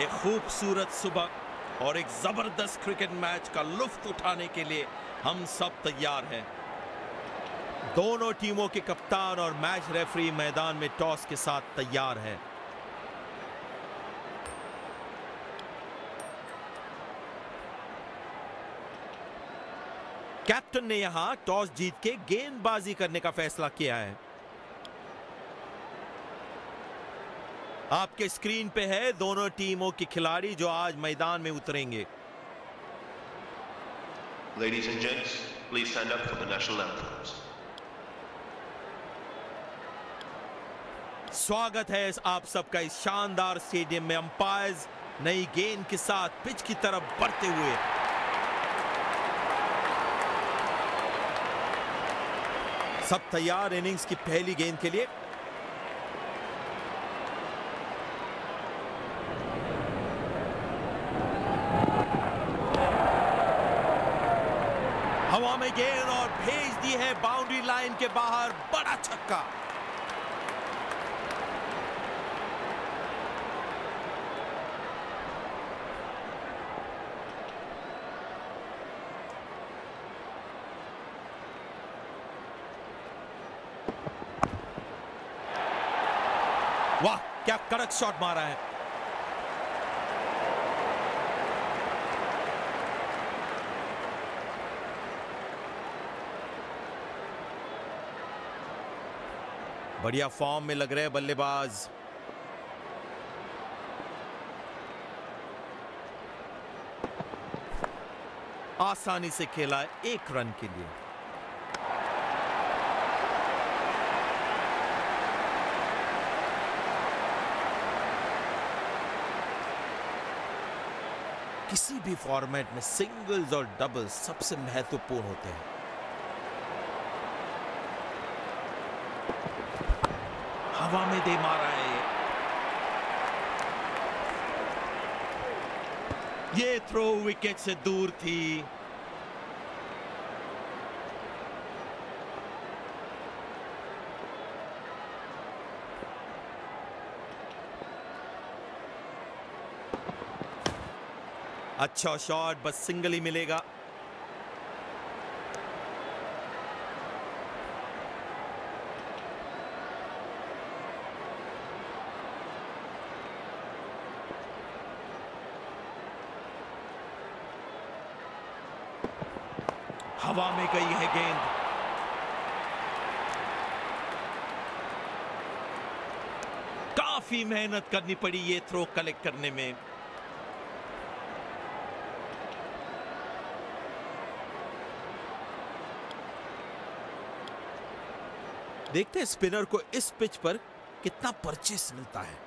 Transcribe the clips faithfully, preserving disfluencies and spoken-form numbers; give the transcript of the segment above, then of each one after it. एक खूबसूरत सुबह और एक जबरदस्त क्रिकेट मैच का लुत्फ उठाने के लिए हम सब तैयार हैं। दोनों टीमों के कप्तान और मैच रेफरी मैदान में टॉस के साथ तैयार है। कैप्टन ने यहां टॉस जीत के गेंदबाजी करने का फैसला किया है। आपके स्क्रीन पे है दोनों टीमों के खिलाड़ी जो आज मैदान में उतरेंगे। Ladies and gents, please stand up for the national anthem. स्वागत है आप सबका इस शानदार स्टेडियम में। अंपायर्स नई गेंद के साथ पिच की तरफ बढ़ते हुए। सब तैयार इनिंग्स की पहली गेंद के लिए। हवा में गेंद और भेज दी है बाउंड्री लाइन के बाहर। बड़ा छक्का। वाह, क्या कड़क शॉट मारा है। बढ़िया फॉर्म में लग रहे हैं बल्लेबाज। आसानी से खेला एक रन के लिए। किसी भी फॉर्मेट में सिंगल्स और डबल्स सबसे महत्वपूर्ण होते हैं। हवा में दे मारा है। ये थ्रो विकेट से दूर थी। अच्छा शॉट, बस सिंगल ही मिलेगा। हवा में गई है गेंद। काफी मेहनत करनी पड़ी ये थ्रो कलेक्ट करने में। देखते हैं स्पिनर को इस पिच पर कितना परचेस मिलता है।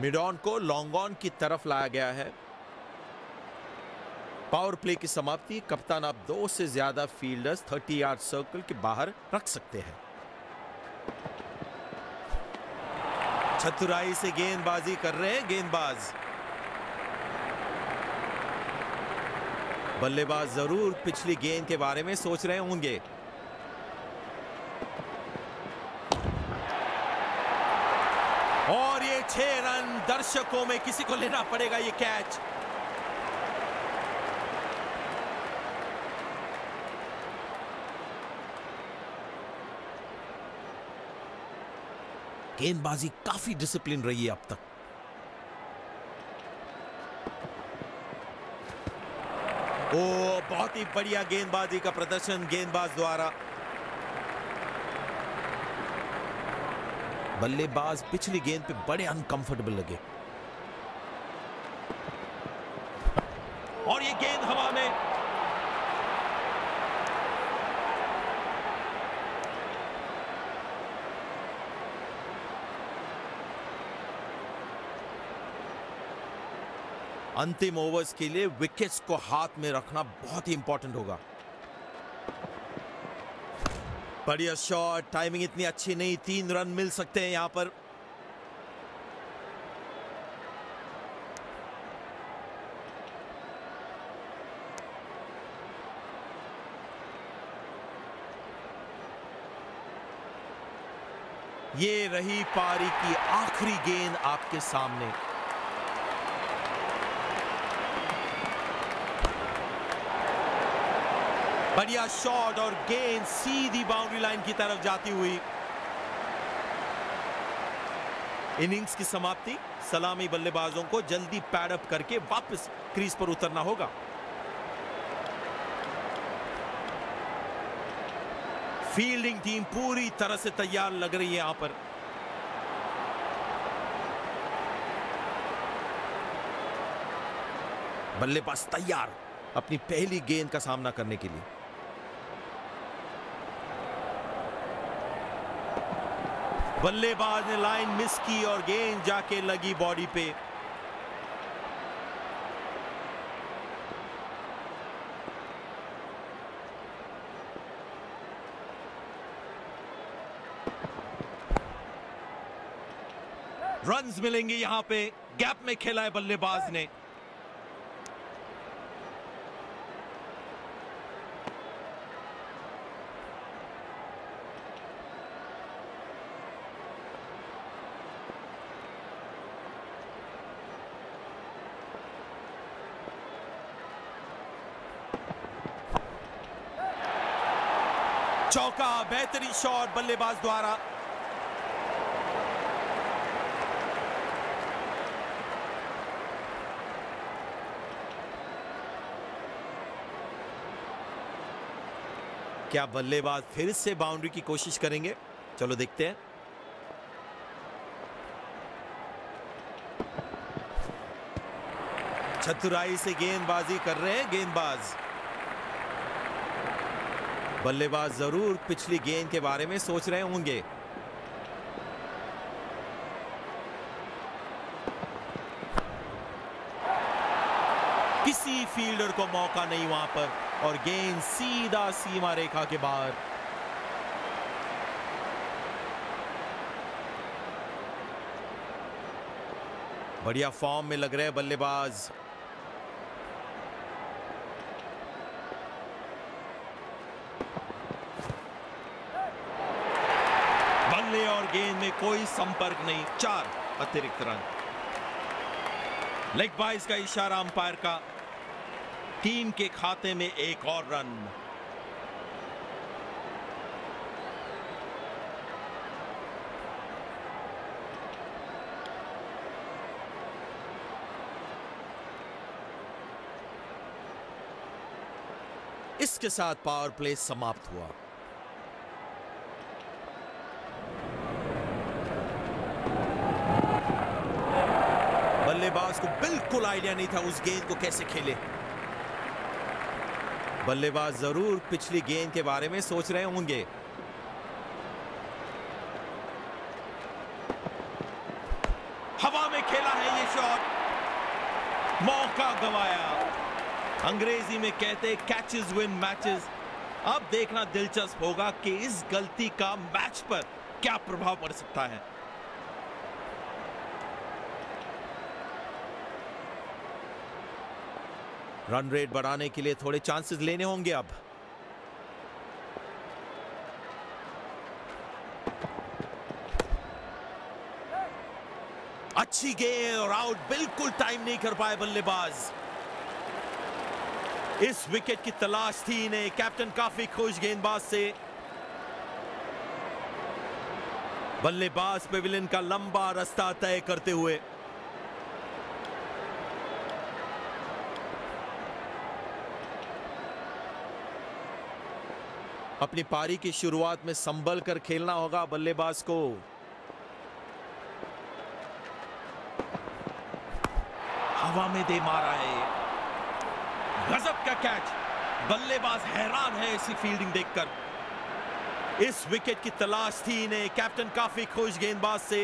मिड ऑन को लॉन्ग ऑन की तरफ लाया गया है। पावर प्ले की समाप्ति। कप्तान, आप दो से ज्यादा फील्डर्स तीस यार्ड सर्कल के बाहर रख सकते हैं। चतुराई से गेंदबाजी कर रहे हैं गेंदबाज। बल्लेबाज जरूर पिछली गेंद के बारे में सोच रहे होंगे। और ये छह रन, दर्शकों में किसी को लेना पड़ेगा ये कैच। गेंदबाजी काफी डिसिप्लिन रही है अब तक। ओ, बहुत ही बढ़िया गेंदबाजी का प्रदर्शन गेंदबाज द्वारा। बल्लेबाज पिछली गेंद पे बड़े अनकंफर्टेबल लगे। और ये गेंद हवा में। अंतिम ओवर्स के लिए विकेट्स को हाथ में रखना बहुत ही इंपॉर्टेंट होगा। बढ़िया शॉट, टाइमिंग इतनी अच्छी नहीं। तीन रन मिल सकते हैं यहां पर। ये रही पारी की आखिरी गेंद आपके सामने। बढ़िया शॉट और गेंद सीधी बाउंड्री लाइन की तरफ जाती हुई। इनिंग्स की समाप्ति, सलामी बल्लेबाजों को जल्दी पैडअप करके वापस क्रीज पर उतरना होगा। फील्डिंग टीम पूरी तरह से तैयार लग रही है यहां पर। बल्लेबाज तैयार अपनी पहली गेंद का सामना करने के लिए। बल्लेबाज ने लाइन मिस की और गेंद जाके लगी बॉडी पे। रन्स मिलेंगे यहां पे, गैप में खेला है बल्लेबाज ने। चौका, बेहतरीन शॉट बल्लेबाज द्वारा। क्या बल्लेबाज फिर से बाउंड्री की कोशिश करेंगे? चलो देखते हैं। चतुराई से गेंदबाजी कर रहे हैं गेंदबाज। बल्लेबाज जरूर पिछली गेंद के बारे में सोच रहे होंगे। किसी फील्डर को मौका नहीं वहां पर और गेंद सीधा सीमा रेखा के बाहर। बढ़िया फॉर्म में लग रहे हैं बल्लेबाज। गेंद में कोई संपर्क नहीं, चार अतिरिक्त रन। लेग बाइस का इशारा अंपायर का, टीम के खाते में एक और रन। इसके साथ पावर प्ले समाप्त हुआ। बल्लेबाज को बिल्कुल आइडिया नहीं था उस गेंद को कैसे खेले। बल्लेबाज जरूर पिछली गेंद के बारे में सोच रहे होंगे। हवा में खेला है ये शॉट, मौका गंवाया। अंग्रेजी में कहते कैचेस विन मैचेस। अब देखना दिलचस्प होगा कि इस गलती का मैच पर क्या प्रभाव पड़ सकता है। रन रेट बढ़ाने के लिए थोड़े चांसेस लेने होंगे अब। अच्छी गेंद और आउट, बिल्कुल टाइम नहीं कर पाए बल्लेबाज। इस विकेट की तलाश थी इन्हें, कैप्टन काफी खुश गेंदबाज से। बल्लेबाज पेविलियन का लंबा रास्ता तय करते हुए। अपनी पारी की शुरुआत में संभल कर खेलना होगा बल्लेबाज को। हवा में दे मारा है, गजब का कैच। बल्लेबाज हैरान है ऐसी फील्डिंग देखकर। इस विकेट की तलाश थी इन्हें, कैप्टन काफी खुश गेंदबाज से।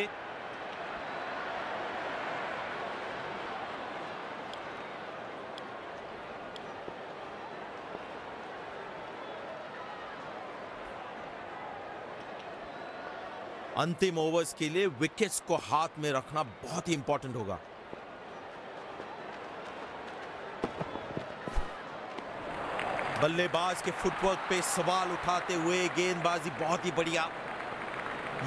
अंतिम ओवर्स के लिए विकेट्स को हाथ में रखना बहुत ही इंपॉर्टेंट होगा। बल्लेबाज के फुटवर्क पे सवाल उठाते हुए गेंदबाजी बहुत ही बढ़िया।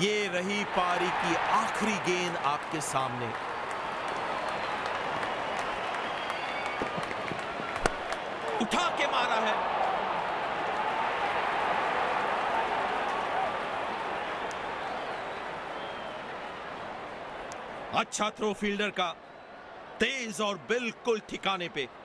ये रही पारी की आखिरी गेंद आपके सामने। उठा के मारा है, अच्छा थ्रो फील्डर का, तेज और बिल्कुल ठिकाने पे।